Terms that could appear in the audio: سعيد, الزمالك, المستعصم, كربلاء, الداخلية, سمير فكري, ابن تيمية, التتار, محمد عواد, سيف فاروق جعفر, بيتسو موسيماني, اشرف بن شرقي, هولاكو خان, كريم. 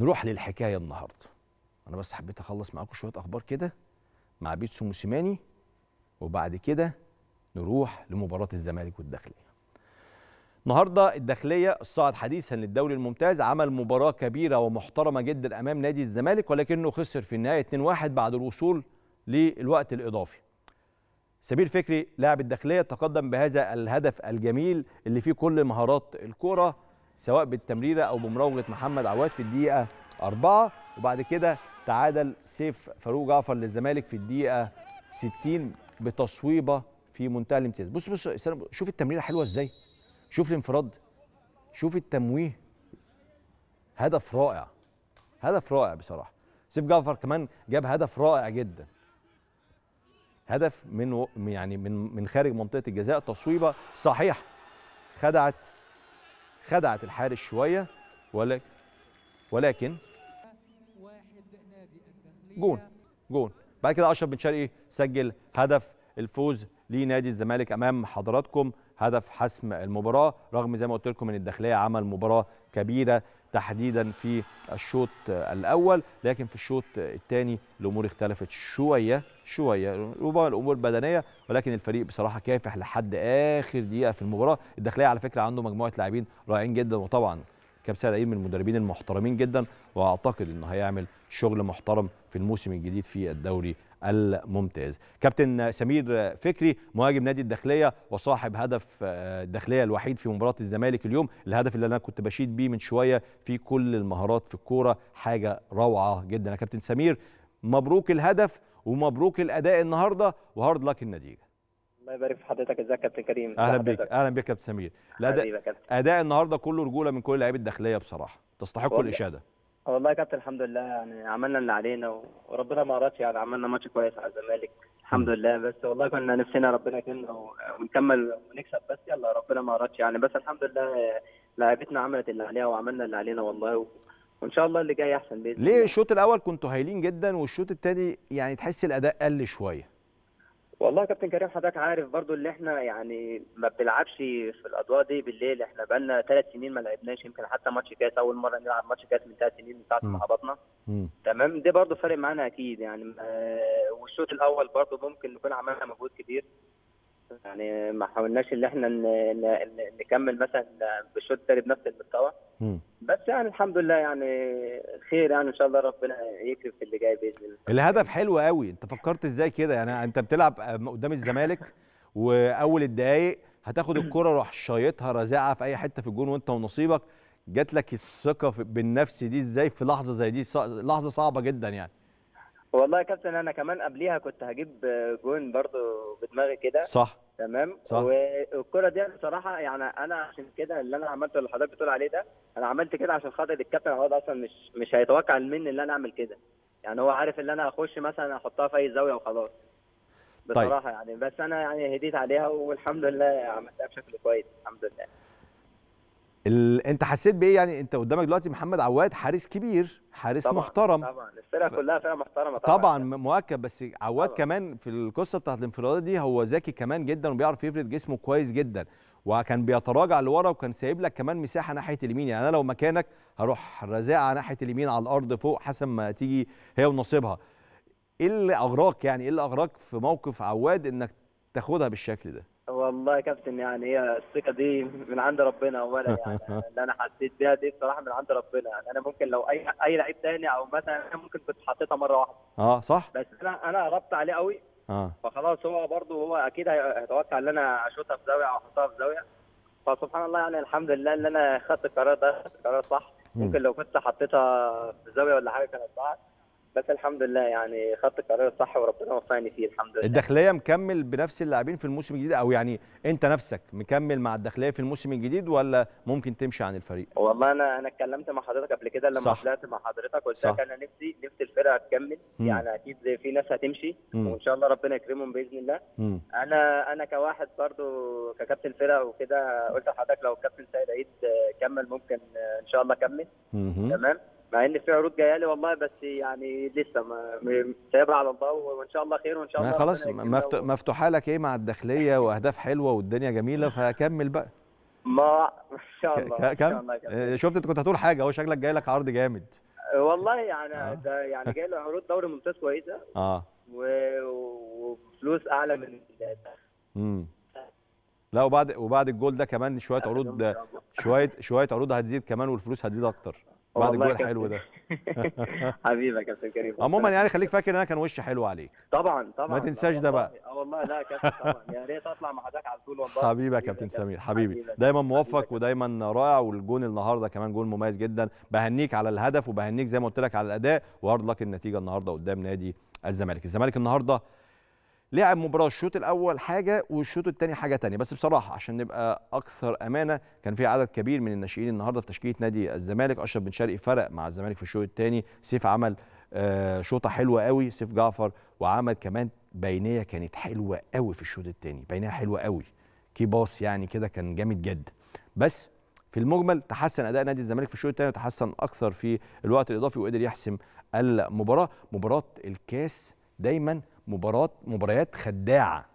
نروح للحكايه النهارده. انا بس حبيت اخلص معاكم شويه اخبار كده مع بيتسو موسيماني، وبعد كده نروح لمباراه الزمالك والداخليه. النهارده الداخليه الصاعد حديثا للدوري الممتاز عمل مباراه كبيره ومحترمه جدا امام نادي الزمالك، ولكنه خسر في النهايه 2-1 بعد الوصول للوقت الاضافي. سمير فكري لاعب الداخليه تقدم بهذا الهدف الجميل اللي فيه كل مهارات الكوره، سواء بالتمريره او بمراوغه محمد عواد في الدقيقه 4، وبعد كده تعادل سيف فاروق جعفر للزمالك في الدقيقه 60 بتصويبه في منتهى الامتياز. بص شوف التمريره حلوه ازاي، شوف الانفراد، شوف التمويه. هدف رائع، هدف رائع بصراحه. سيف جعفر كمان جاب هدف رائع جدا، هدف من خارج منطقه الجزاء، تصويبه صحيح خدعت الحارس شويه، ولكن جون. بعد كده اشرف بن شرقي سجل هدف الفوز لنادي الزمالك امام حضراتكم، هدف حسم المباراه، رغم زي ما قلت لكم ان الداخليه عمل مباراه كبيره تحديدا في الشوط الاول، لكن في الشوط الثاني الامور اختلفت شويه، ربما الامور بدنيه، ولكن الفريق بصراحه كافح لحد اخر دقيقه في المباراه. الداخليه على فكره عنده مجموعه لاعبين رائعين جدا، وطبعا كابتن سعيد من المدربين المحترمين جدا، واعتقد انه هيعمل شغل محترم في الموسم الجديد في الدوري الممتاز. كابتن سمير فكري مهاجم نادي الداخليه وصاحب هدف الداخليه الوحيد في مباراه الزمالك اليوم، الهدف اللي انا كنت بشيد بيه من شويه، في كل المهارات في الكوره، حاجه روعه جدا يا كابتن سمير. مبروك الهدف ومبروك الاداء النهارده، وهارد لك النتيجه. الله يبارك في حضرتك. ازيك يا كابتن كريم؟ اهلا بيك. اهلا بيك يا كابتن سمير. اداء النهارده كله رجوله من كل لعيبه الداخليه، بصراحه تستحقوا الاشاده. والله يا كابتن الحمد لله، يعني عملنا اللي علينا وربنا ما أرادش، يعني عملنا ماتش كويس على الزمالك الحمد لله، بس والله كنا نفسنا ربنا يكرمنا ونكمل ونكسب، بس يلا ربنا ما أرادش يعني، بس الحمد لله لعيبتنا عملت اللي عليها وعملنا اللي علينا والله، وإن شاء الله اللي جاي أحسن بإذن الله. ليه الشوط الأول كنتوا هايلين جدا والشوط الثاني يعني تحس الأداء قل شوية؟ والله يا كابتن كريم حضرتك عارف برضو اللي احنا يعني ما بنلعبش في الاضواء دي بالليل، احنا بقالنا 3 سنين ما لعبناش، يمكن حتى ماتش كاس اول مره نلعب ماتش كاس من 3 سنين من ساعه ما هبطنا، تمام، دي برضو فارق معانا اكيد يعني. والشوط الاول برضو ممكن نكون عملنا مجهود كبير، يعني ما حاولناش اللي احنا نكمل مثلا بالشوط الثاني بنفس المستوى، بس يعني الحمد لله يعني خير، يعني ان شاء الله ربنا يكرم في اللي جاي باذن الله. الهدف حلو قوي، انت فكرت ازاي كده؟ يعني انت بتلعب قدام الزمالك واول الدقائق هتاخد الكره، روح شايطها رازعها في اي حته في الجون وانت ونصيبك، جات لك الثقه بالنفس دي ازاي في لحظه زي دي؟ لحظه صعبه جدا يعني. والله يا كابتن انا كمان قبليها كنت هجيب جون برضو بدماغي كده، صح تمام، والكره دي بصراحه يعني انا عشان كده اللي انا عملته اللي حضرتك بتقول عليه ده، انا عملت كده عشان خاطر الكابتن عواد اصلا مش هيتوقع مني ان انا اعمل كده، يعني هو عارف ان انا هخش مثلا احطها في اي زاويه وخلاص بصراحه. طيب. يعني بس انا يعني هديت عليها والحمد لله عملتها بشكل كويس الحمد لله. انت حسيت بايه يعني؟ انت قدامك دلوقتي محمد عواد حارس كبير، حارس طبعًا محترم، طبعا الفرقه كلها فرقه محترمه طبعا مؤكد، بس عواد طبعًا كمان في القصه بتاعت الانفرادات دي هو ذكي كمان جدا، وبيعرف يفرد جسمه كويس جدا، وكان بيتراجع لورا، وكان سايب لك كمان مساحه ناحيه اليمين، يعني انا لو مكانك هروح رازعها ناحيه اليمين على الارض فوق حسب ما تيجي هي ونصيبها. ايه اللي اغراك يعني؟ ايه اللي اغراك في موقف عواد انك تاخدها بالشكل ده؟ والله يا كابتن يعني هي الثقه دي من عند ربنا اولا، يعني اللي انا حسيت بيها دي بصراحه من عند ربنا، يعني انا ممكن لو اي لعيب تاني او مثلا انا ممكن كنت حطيتها مره واحده، صح، بس انا قربت عليه قوي، فخلاص هو برضه هو اكيد هيتوقع ان انا اشوطها في زاويه او احطها في زاويه، فسبحان الله يعني الحمد لله ان انا خدت القرار ده، خدت القرار صح، ممكن لو كنت حطيتها في زاويه ولا حاجه كانت ضاعت، بس الحمد لله يعني خدت القرار الصح وربنا وفقني فيه الحمد لله. الداخليه مكمل بنفس اللاعبين في الموسم الجديد، او يعني انت نفسك مكمل مع الداخليه في الموسم الجديد، ولا ممكن تمشي عن الفريق؟ والله انا اتكلمت مع حضرتك قبل كده لما طلعت مع حضرتك، قلت لك انا نفسي الفرقه تكمل، يعني اكيد في ناس هتمشي وان شاء الله ربنا يكرمهم باذن الله. انا كواحد برضو ككابتن الفرقه وكده قلت لحضرتك لو الكابتن سيد عيد كمل ممكن ان شاء الله اكمل، تمام، مع ان في عروض جايه لي والله، بس يعني لسه سايبها على الله، وان شاء الله خير، وان شاء الله خلاص مفتوحه لك ايه مع الداخليه، واهداف حلوه والدنيا جميله، فكمل بقى ما شاء الله. ان شاء الله شفت انت كنت هتقول حاجه، هو شكلك جاي لك عرض جامد. والله يعني ده يعني جاي له عروض دوري ممتاز كويسه وفلوس اعلى من ده. لا وبعد الجول ده كمان شويه عروض شويه عروض هتزيد كمان والفلوس هتزيد اكتر بعد الجول الحلو ده. حبيبي يا كابتن كريم. عموما يعني خليك فاكر ان انا كان وشي حلو عليك. طبعا طبعا ما تنساش ده بقى. والله لا يا كابتن طبعا، يا ريت اطلع مع حضرتك على طول والله. حبيبي يا كابتن سمير، حبيبي دايما موفق ودايما رائع، والجون النهارده كمان جون مميز جدا. بهنيك على الهدف وبهنيك زي ما قلت لك على الاداء، وهارد لك النتيجه النهارده قدام نادي الزمالك. الزمالك النهارده لعب مباراه الشوط الاول حاجه والشوط الثاني حاجه ثانيه، بس بصراحه عشان نبقى اكثر امانه كان في عدد كبير من الناشئين النهارده في تشكيله نادي الزمالك. اشرف بن شرقي فرق مع الزمالك في الشوط الثاني، سيف عمل شوطه حلوه قوي، سيف جعفر، وعمل كمان بينيه كانت حلوه قوي في الشوط الثاني، بينيه حلوه قوي، كي باص يعني كده كان جامد جدا. بس في المجمل تحسن اداء نادي الزمالك في الشوط الثاني وتحسن اكثر في الوقت الاضافي وقدر يحسم المباراه. مباراه الكاس دايما مباريات خداعة،